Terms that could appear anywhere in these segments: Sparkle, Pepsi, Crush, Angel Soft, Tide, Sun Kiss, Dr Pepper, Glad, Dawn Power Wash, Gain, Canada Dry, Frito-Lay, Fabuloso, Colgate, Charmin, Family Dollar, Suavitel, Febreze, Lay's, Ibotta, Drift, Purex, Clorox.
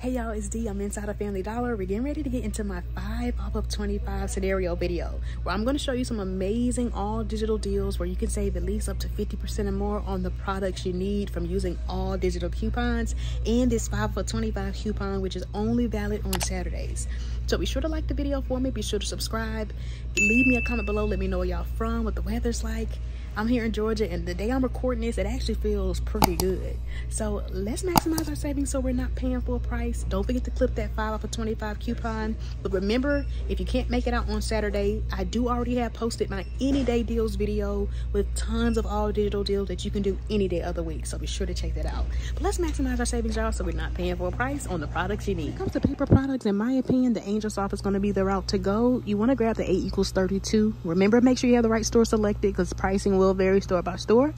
Hey y'all, it's D. I'm inside of Family Dollar. We're getting ready to get into my 5 pop-up 25 scenario video where I'm going to show you some amazing all digital deals where you can save at least up to 50% or more on the products you need from using all digital coupons and this 5 for 25 coupon, which is only valid on Saturdays. So be sure to like the video for me, be sure to subscribe, leave me a comment below, let me know where y'all from, what the weather's like. I'm here in Georgia, and the day I'm recording this, it actually feels pretty good. So let's maximize our savings so we're not paying full price. Don't forget to clip that 5 off of 25 coupon. But remember, if you can't make it out on Saturday, I do already have posted my any day deals video with tons of all digital deals that you can do any day of the week. So be sure to check that out. But let's maximize our savings, y'all, so we're not paying full price on the products you need. When it comes to paper products, in my opinion, the Angel Soft is going to be the route to go. You want to grab the 8 equals 32. Remember, make sure you have the right store selected because pricing will vary store by store,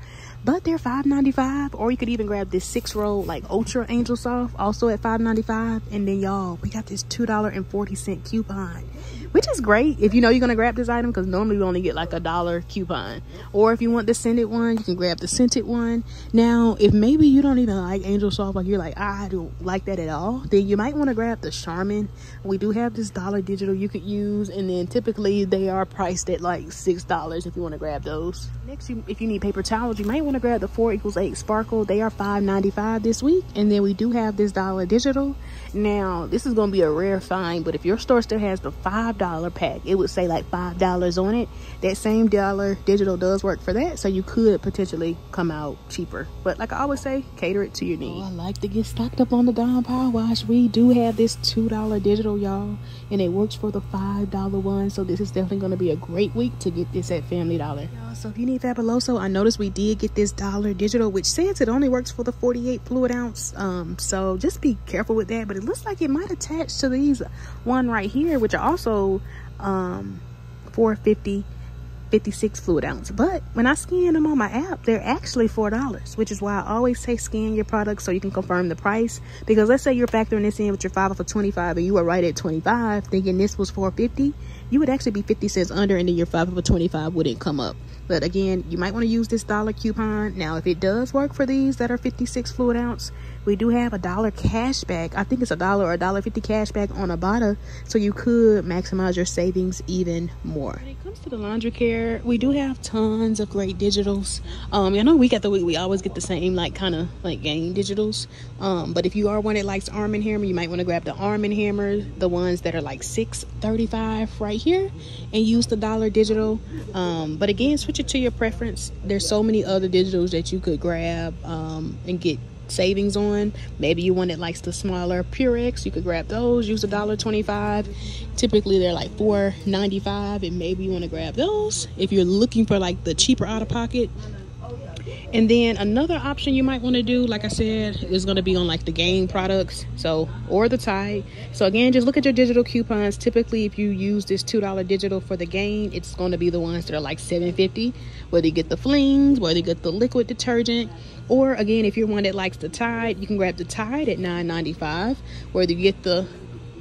but they're $5.95, or you could even grab this 6-roll like Ultra Angel Soft, also at $5.95. and then y'all, we got this $2.40 coupon, which is great if you know you're gonna grab this item, because normally we only get like $1 coupon. Or if you want the scented one, you can grab the scented one. Now, if maybe you don't even like Angel Soft, like you're like, I don't like that at all, then you might want to grab the Charmin. We do have this dollar digital you could use, and then typically they are priced at like $6 if you want to grab those. Next, if you need paper towels, you might want to grab the 4 equals 8 Sparkle. They are $5.95 this week, and then we do have this dollar digital. Now, this is going to be a rare find, but if your store still has the $5 pack, it would say like $5 on it. That same dollar digital does work for that, so you could potentially come out cheaper. But like I always say, cater it to your need. Oh, I like to get stocked up on the Dawn Power Wash. We do have this $2 digital, y'all, and it works for the $5 one, so this is definitely going to be a great week to get this at Family Dollar. So if you need Fabuloso, I noticed we did get this dollar digital, which says it only works for the 48 fluid ounce. So just be careful with that, but it looks like it might attach to these one right here, which are also 450, 56 fluid ounce. But when I scan them on my app, they're actually $4, which is why I always say scan your products so you can confirm the price. Because let's say you're factoring this in with your 5 for 25, and you were right at 25, thinking this was 450, you would actually be 50 cents under, and then your 5 for 25 wouldn't come up. But again, you might want to use this dollar coupon. Now, if it does work for these that are 56 fluid ounce, we do have $1 cash back. I think it's $1 or $1.50 cash back on Ibotta, so you could maximize your savings even more. When it comes to the laundry care, we do have tons of great digitals. I know week after week we always get the same like kind of like Gain digitals, but if you are one that likes Arm & Hammer, you might want to grab the Arm & Hammer, the ones that are like $6.35 right here, and use the dollar digital. But again, switch to your preference. There's so many other digitals that you could grab and get savings on. Maybe you one that likes the smaller Purex, you could grab those, use $1.25. Typically they're like $4.95, and maybe you want to grab those if you're looking for like the cheaper out of pocket. And then another option you might want to do, like I said, is going to be on like the Gain products, so, or the Tide. So again, just look at your digital coupons. Typically, if you use this $2 digital for the Gain, it's going to be the ones that are like $7.50, whether you get the flings, whether you get the liquid detergent. Or again, if you're one that likes the Tide, you can grab the Tide at $9.95, whether you get the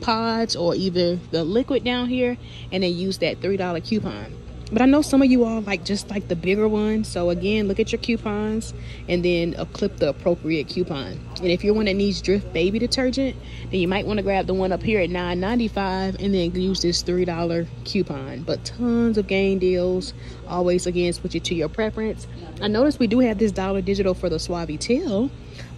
pods or either the liquid down here, and then use that $3 coupon. But I know some of you all like just like the bigger ones. So again, look at your coupons and then clip the appropriate coupon. And if you're one that needs Drift baby detergent, then you might want to grab the one up here at $9.95 and then use this $3 coupon. But tons of Gain deals. Always, again, switch it to your preference. I noticed we do have this dollar digital for the Suavitel,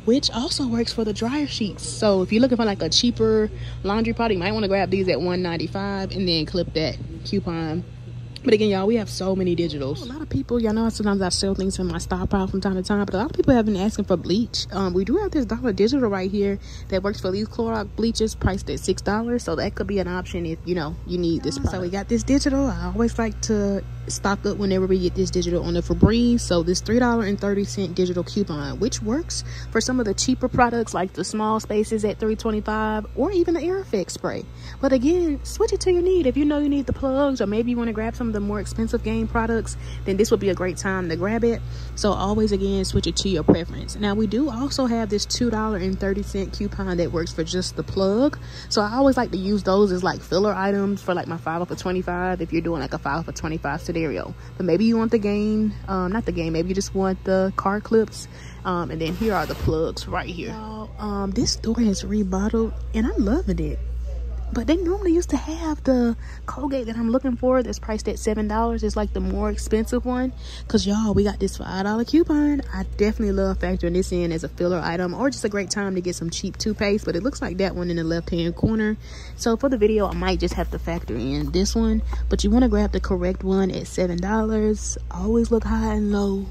which also works for the dryer sheets. So if you're looking for like a cheaper laundry product, you might want to grab these at $1.95 and then clip that coupon. But again, y'all, we have so many digitals. A lot of people, y'all know sometimes I sell things in my stockpile from time to time, but a lot of people have been asking for bleach. We do have this dollar digital right here that works for these Clorox bleaches priced at $6. So that could be an option if, you know, you need this product. So we got this digital. I always like to stock up whenever we get this digital on the Febreze. So this $3.30 digital coupon, which works for some of the cheaper products like the small spaces at $3.25 or even the Air Effect spray. But again, switch it to your need. If you know you need the plugs, or maybe you want to grab some the more expensive Gain products, then this would be a great time to grab it. So always, again, switch it to your preference. Now, we do also have this $2.30 coupon that works for just the plug. So I always like to use those as like filler items for like my 5 for 25. If you're doing like a 5 for 25 scenario. But maybe you want the Gain, not the Gain, maybe you just want the car clips. And then here are the plugs right here. This store has rebottled and I'm loving it. But they normally used to have the Colgate that I'm looking for that's priced at $7. It's like the more expensive one. Because, y'all, we got this $5 coupon. I definitely love factoring this in as a filler item or just a great time to get some cheap toothpaste. But it looks like that one in the left-hand corner. So, for the video, I might just have to factor in this one. But you want to grab the correct one at $7. Always look high and low.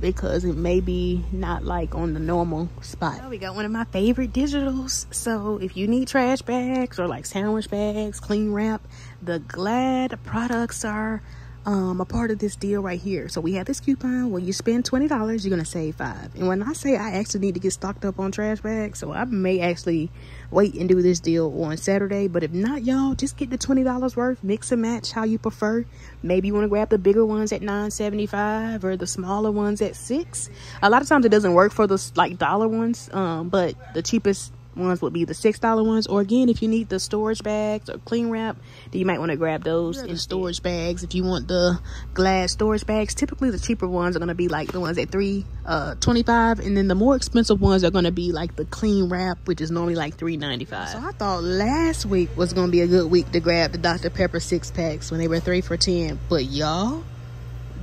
Because it may be not like on the normal spot. Oh, we got one of my favorite digitals. So if you need trash bags or like sandwich bags, cling wrap, the Glad products are a part of this deal right here. So we have this coupon. When you spend $20, you're gonna save $5. And when I say I actually need to get stocked up on trash bags, so I may actually wait and do this deal on Saturday. But if not, y'all, just get the $20 worth, mix and match how you prefer. Maybe you want to grab the bigger ones at $9.75 or the smaller ones at $6. A lot of times it doesn't work for the like dollar ones, but the cheapest ones would be the $6 ones. Or again, if you need the storage bags or cling wrap, then you might want to grab those in storage bags. If you want the Glad storage bags, typically the cheaper ones are going to be like the ones at $3.25, and then the more expensive ones are going to be like the cling wrap, which is normally like $3.95. So I thought last week was going to be a good week to grab the Dr Pepper 6-packs when they were 3 for $10, but y'all,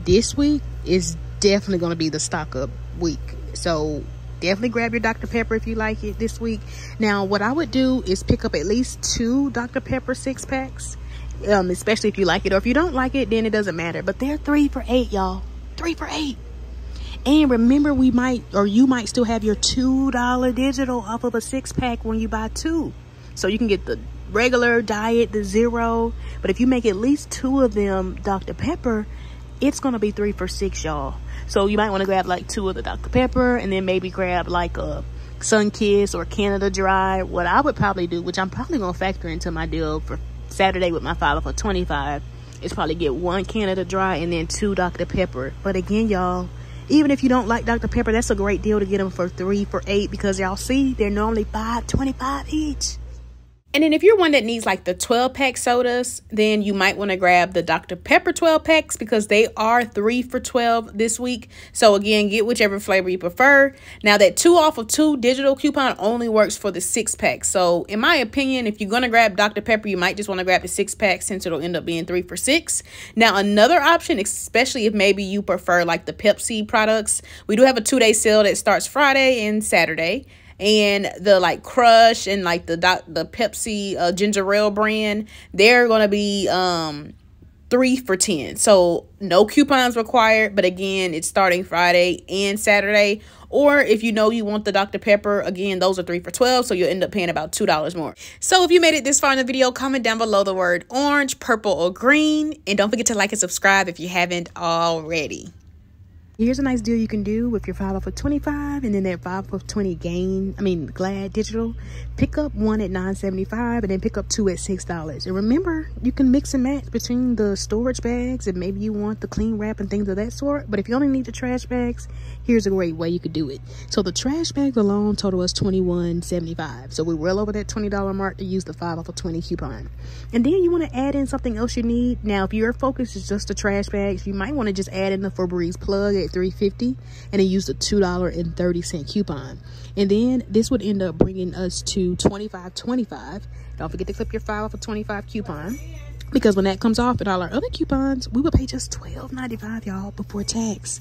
this week is definitely going to be the stock up week. So definitely grab your Dr. Pepper if you like it this week. Now, what I would do is pick up at least 2 Dr. Pepper 6-packs, especially if you like it. Or if you don't like it, then it doesn't matter. But they're 3 for $8, y'all. 3 for $8. And remember, we might, or you might still have your $2 digital off of a 6-pack when you buy 2. So you can get the regular diet, the 0. But if you make at least 2 of them Dr. Pepper, it's gonna be 3 for $6, y'all. So you might want to grab like 2 of the Dr Pepper, and then maybe grab like a Sun Kiss or Canada Dry. What I would probably do, which I'm probably gonna factor into my deal for Saturday with my $5 for $25, is probably get 1 Canada Dry and then 2 Dr Pepper. But again, y'all, even if you don't like Dr Pepper, that's a great deal to get them for 3 for $8, because y'all see they're normally $5.25 each. And then if you're one that needs like the 12-pack sodas, then you might want to grab the Dr. Pepper 12-packs, because they are 3 for 12 this week. So again, get whichever flavor you prefer. Now, that 2 off of 2 digital coupon only works for the 6-pack. So in my opinion, if you're going to grab Dr. Pepper, you might just want to grab the 6-pack, since it'll end up being 3 for $6. Now, another option, especially if maybe you prefer like the Pepsi products, we do have a 2-day sale that starts Friday and Saturday. And the like Crush and like the Pepsi ginger ale brand, they're going to be 3 for $10. So no coupons required. But again, it's starting Friday and Saturday. Or if you know you want the Dr. Pepper, again, those are 3 for 12. So you'll end up paying about $2 more. So if you made it this far in the video, comment down below the word orange, purple, or green. And don't forget to like and subscribe if you haven't already. Here's a nice deal you can do with your $5 for $25, and then that $5 for $20 Glad digital. Pick up 1 at $9.75 and then pick up 2 at $6. And remember, you can mix and match between the storage bags, and maybe you want the cling wrap and things of that sort. But if you only need the trash bags, here's a great way you could do it. So the trash bags alone total us $21.75. So we're well over that $20 mark to use the $5 for $20 coupon. And then you want to add in something else you need. Now, if your focus is just the trash bags, you might want to just add in the Febreze plug at $3.50 and then use the $2.30 coupon, and then this would end up bringing us to $25.25. Don't forget to clip your $5 for $25 coupon, because when that comes off and all our other coupons, we will pay just $12.95, y'all, before tax.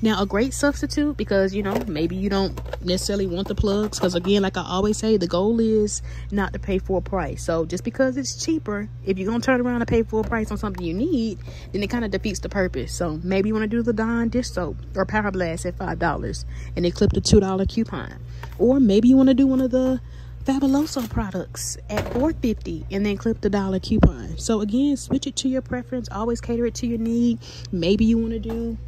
Now, a great substitute, because, you know, maybe you don't necessarily want the plugs, because again, like I always say, the goal is not to pay full price. So just because it's cheaper, if you're going to turn around and pay full price on something you need, then it kind of defeats the purpose. So maybe you want to do the Dawn dish soap or Power Blast at $5 and then clip the $2 coupon. Or maybe you want to do one of the Fabuloso products at $4.50 and then clip the $1 coupon. So again, switch it to your preference. Always cater it to your need. Maybe you want to do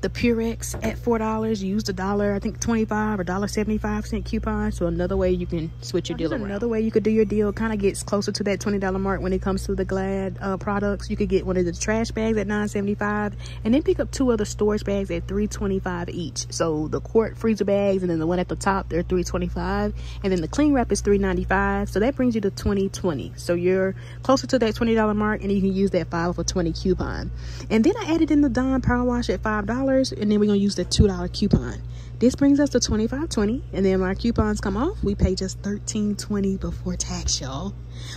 the Purex at $4. You use the dollar, I think 25 or $1.75 coupon. So another way you can switch your deal around. Another way you could do your deal kind of gets closer to that $20 mark when it comes to the Glad products. You could get one of the trash bags at $9.75 and then pick up two other storage bags at $3.25 each. So the quart freezer bags and then the one at the top, they're $3.25, and then the cling wrap is $3.95. So that brings you to $20.20. So you're closer to that $20 mark, and you can use that 5 for $20 coupon. And then I added in the Dawn Power Wash at $5, and then we're gonna use the $2 coupon. This brings us to $25.20, and then when our coupons come off, we pay just $13.20 before tax, y'all.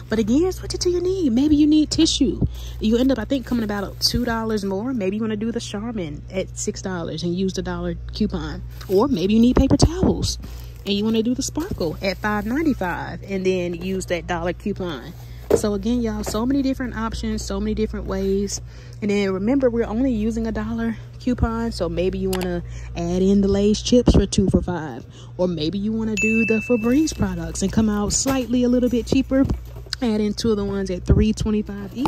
But again, switch it to your need. Maybe you need tissue. You end up, I think, coming about $2 more. Maybe you want to do the Charmin at $6 and use the dollar coupon. Or maybe you need paper towels, and you want to do the Sparkle at $5.95 and then use that dollar coupon. So again, y'all, so many different options, so many different ways. And then remember, we're only using a dollar coupon. So maybe you want to add in the Lay's chips for 2 for $5. Or maybe you want to do the Febreze products and come out slightly a little bit cheaper. Add in two of the ones at $3.25 each.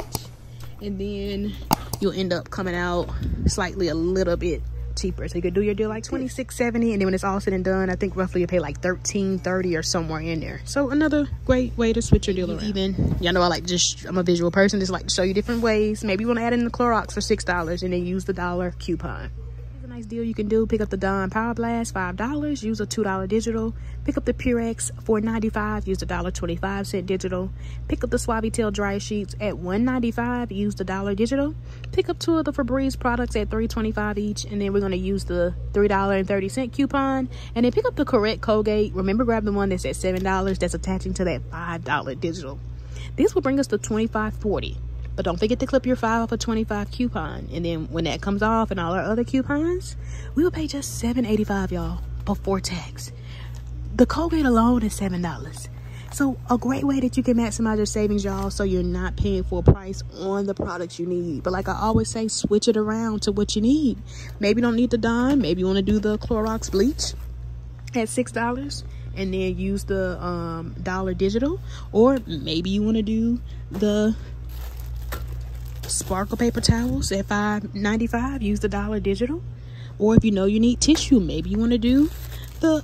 And then you'll end up coming out slightly a little bit cheaper. So you could do your deal like $26.70, and then when it's all said and done, I think roughly you pay like $13.30 or somewhere in there. So another great way to switch your deal around. Even y'all know I like, just, I'm a visual person, just like to show you different ways. Maybe you want to add in the Clorox for $6 and then use the dollar coupon. Nice deal you can do: pick up the Dawn Power Blast $5, use a $2 digital, pick up the Purex $4.95, use the $1.25 digital, pick up the Suavitel dry sheets at $1.95, use the dollar digital, pick up two of the Febreze products at $3.25 each, and then we're going to use the $3.30 coupon, and then pick up the correct Colgate. Remember, grab the one that's at $7 that's attaching to that $5 digital. This will bring us to $25.40. But don't forget to clip your 5 for $25 coupon. And then when that comes off and all our other coupons, we will pay just $7.85, y'all, before tax. The Colgate alone is $7. So a great way that you can maximize your savings, y'all, so you're not paying full price on the products you need. But like I always say, switch it around to what you need. Maybe you don't need the Dawn. Maybe you want to do the Clorox bleach at $6. And then use the dollar digital. Or maybe you want to do the Sparkle paper towels at $5.95, use the dollar digital. Or if you know you need tissue, maybe you want to do the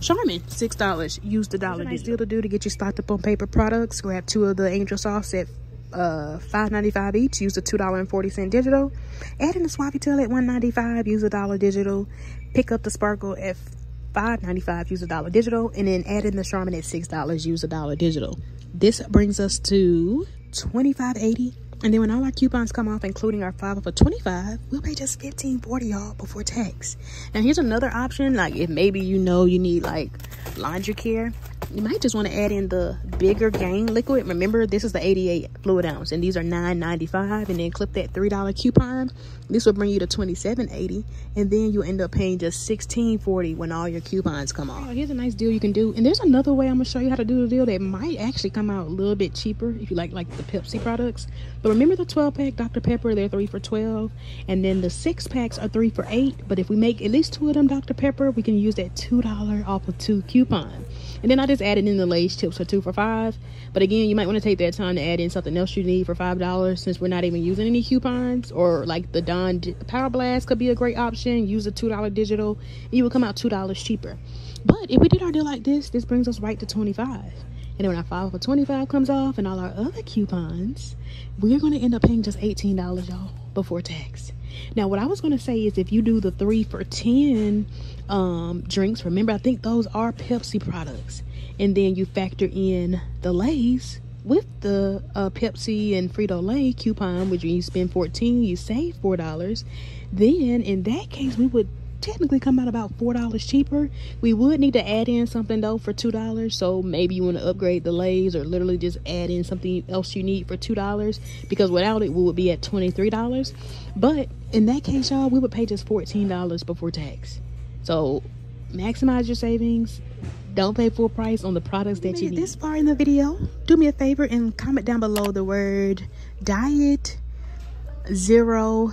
Charmin $6, use the dollar digital. Nice deal to do to get you stocked up on paper products. Grab two of the Angel Soft at $5.95 each, use the $2.40 digital. Add in the Suavitel at $1.95, use the dollar digital. Pick up the Sparkle at $5.95, use the dollar digital, and then add in the Charmin at $6, use the dollar digital. This brings us to $25.80. And then when all our coupons come off, including our 5 for $25, we'll pay just $15.40, y'all, before tax. Now, here's another option. Like, if maybe you know you need, like, laundry care, you might just want to add in the bigger Gain liquid. Remember, this is the 88 fluid ounce, and these are $9.95. And then clip that $3 coupon. This will bring you to $27.80. And then you'll end up paying just $16.40 when all your coupons come off. Here's a nice deal you can do. And there's another way I'm going to show you how to do the deal that might actually come out a little bit cheaper if you like the Pepsi products. But remember the 12-pack Dr. Pepper, they're 3 for $12. And then the 6-packs are 3 for $8. But if we make at least 2 of them Dr. Pepper, we can use that $2 off of 2 coupon. And then I just added in the Lay's chips for 2 for $5. But again, you might want to take that time to add in something else you need for $5, since we're not even using any coupons. Or like the Dawn Power Blast could be a great option. Use a $2 digital, and you will come out $2 cheaper. But if we did our deal like this, this brings us right to $25. And then when our 5 for $25 comes off and all our other coupons, we're going to end up paying just $18, y'all, before tax. Now, what I was going to say is if you do the 3 for 10 drinks, remember, I think those are Pepsi products. And then you factor in the Lay's with the Pepsi and Frito-Lay coupon, which you spend $14, you save $4. Then in that case, we would technically come out about $4 cheaper. We would need to add in something though for $2, so maybe you want to upgrade the Lay's or literally just add in something else you need for $2, because without it we would be at $23. But in that case, y'all, we would pay just $14 before tax. So maximize your savings. Don't pay full price on the products that you need. This far in the video, do me a favor and comment down below the word diet, zero,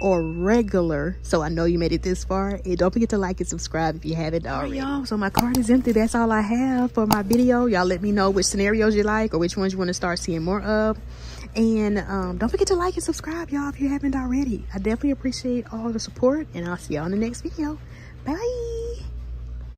or regular, so I know you made it this far. And don't forget to like and subscribe if you haven't already. All right, y'all, so my card is empty. That's all I have for my video. Y'all let me know which scenarios you like or which ones you want to start seeing more of. And don't forget to like and subscribe, y'all, if you haven't already. I definitely appreciate all the support, and I'll see y'all in the next video. Bye.